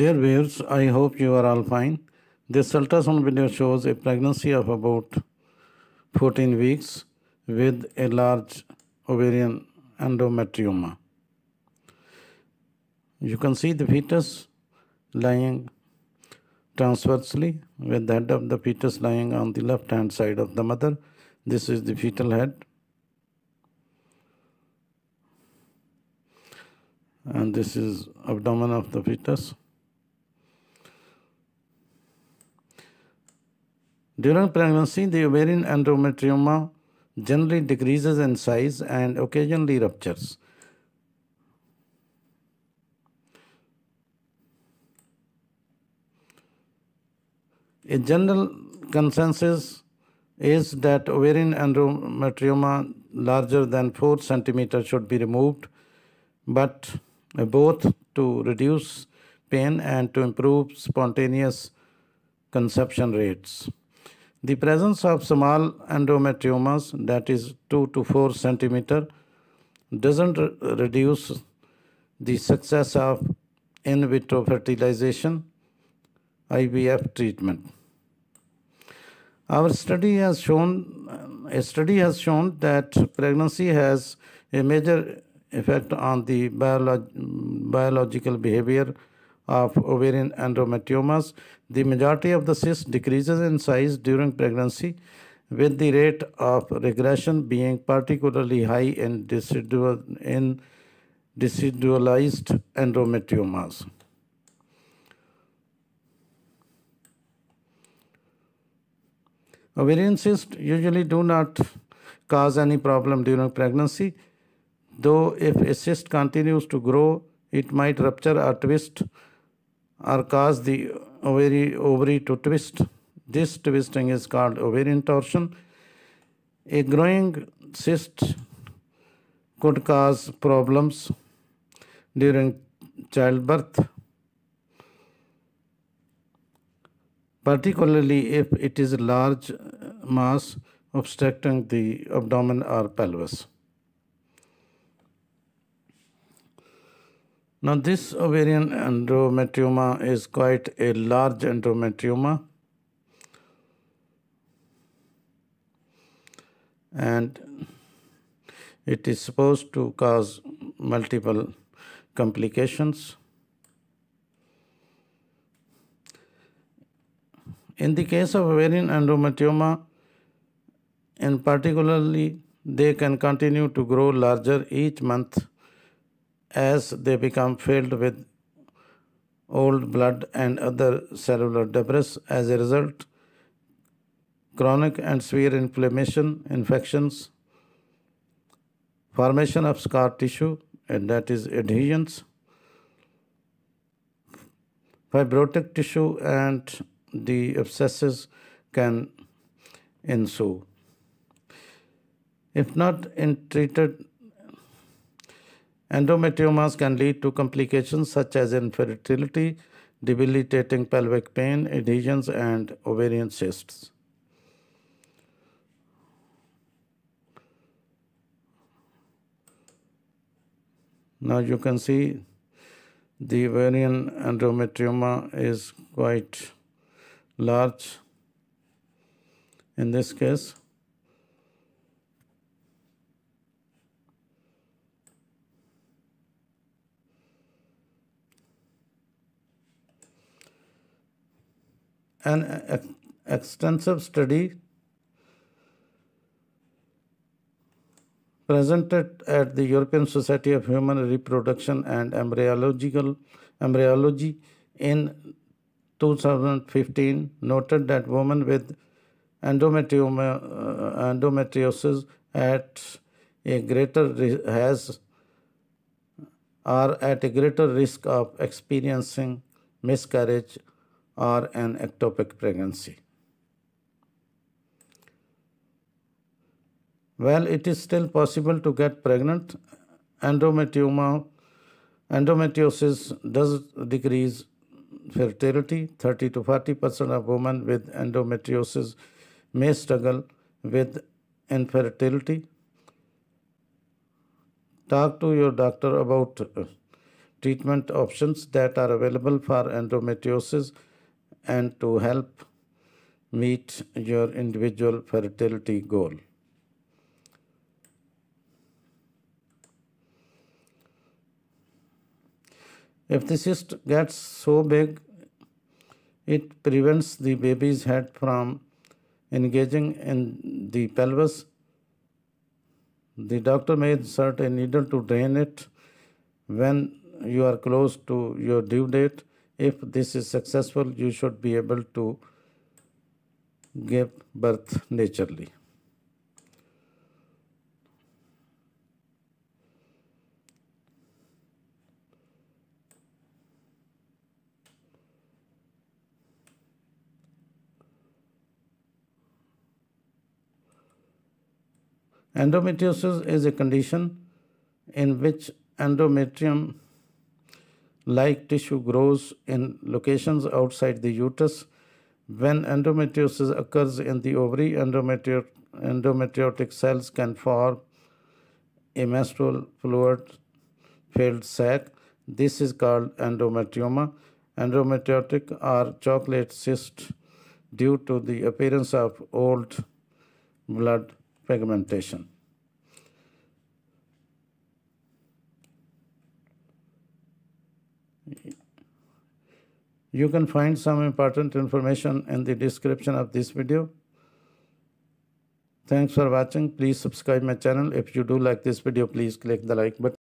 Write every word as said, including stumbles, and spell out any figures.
Dear viewers, I hope you are all fine. This ultrasound video shows a pregnancy of about fourteen weeks with a large ovarian endometrioma. You can see the fetus lying transversely with the head of the fetus lying on the left hand side of the mother. This is the fetal head and this is abdomen of the fetus. During pregnancy, the ovarian endometrioma generally decreases in size and occasionally ruptures. A general consensus is that ovarian endometrioma larger than four centimeters should be removed, but both to reduce pain and to improve spontaneous conception rates. The presence of small endometriomas, that is two to four centimeters, doesn't re reduce the success of in vitro fertilization I V F treatment. Our study has shown, a study has shown that pregnancy has a major effect on the biolog biological behavior of ovarian endometriomas. The majority of the cysts decreases in size during pregnancy, with the rate of regression being particularly high in decidual, in decidualized endometriomas. Ovarian cysts usually do not cause any problem during pregnancy, though if a cyst continues to grow, it might rupture or twist or cause the ovary, ovary to twist. This twisting is called ovarian torsion. A growing cyst could cause problems during childbirth, particularly if it is a large mass obstructing the abdomen or pelvis. Now, this ovarian endometrioma is quite a large endometrioma, and it is supposed to cause multiple complications. In the case of ovarian endometrioma, and particularly, they can continue to grow larger each month as they become filled with old blood and other cellular debris. As a result, chronic and severe inflammation, infections, formation of scar tissue, and that is adhesions, fibrotic tissue, and the abscesses can ensue. If not treated, endometriomas can lead to complications such as infertility, debilitating pelvic pain, adhesions, and ovarian cysts. Now you can see the ovarian endometrioma is quite large in this case. An extensive study presented at the European Society of Human Reproduction and Embryology in two thousand fifteen noted that women with endometrioma, uh, endometriosis at a greater has are at a greater risk of experiencing miscarriage or an ectopic pregnancy. While it is still possible to get pregnant, endometrioma, endometriosis does decrease fertility. thirty to forty percent of women with endometriosis may struggle with infertility. Talk to your doctor about treatment options that are available for endometriosis and to help meet your individual fertility goal. If the cyst gets so big, it prevents the baby's head from engaging in the pelvis. The doctor may insert a needle to drain it when you are close to your due date. If this is successful, you should be able to give birth naturally. Endometriosis is a condition in which endometrium-like tissue grows in locations outside the uterus. When endometriosis occurs in the ovary, endometri endometriotic cells can form a menstrual fluid-filled sac. This is called endometrioma. Endometriotic are chocolate cysts due to the appearance of old blood pigmentation. You can find some important information in the description of this video. Thanks for watching. Please subscribe my channel. If you do like this video, please click the like button.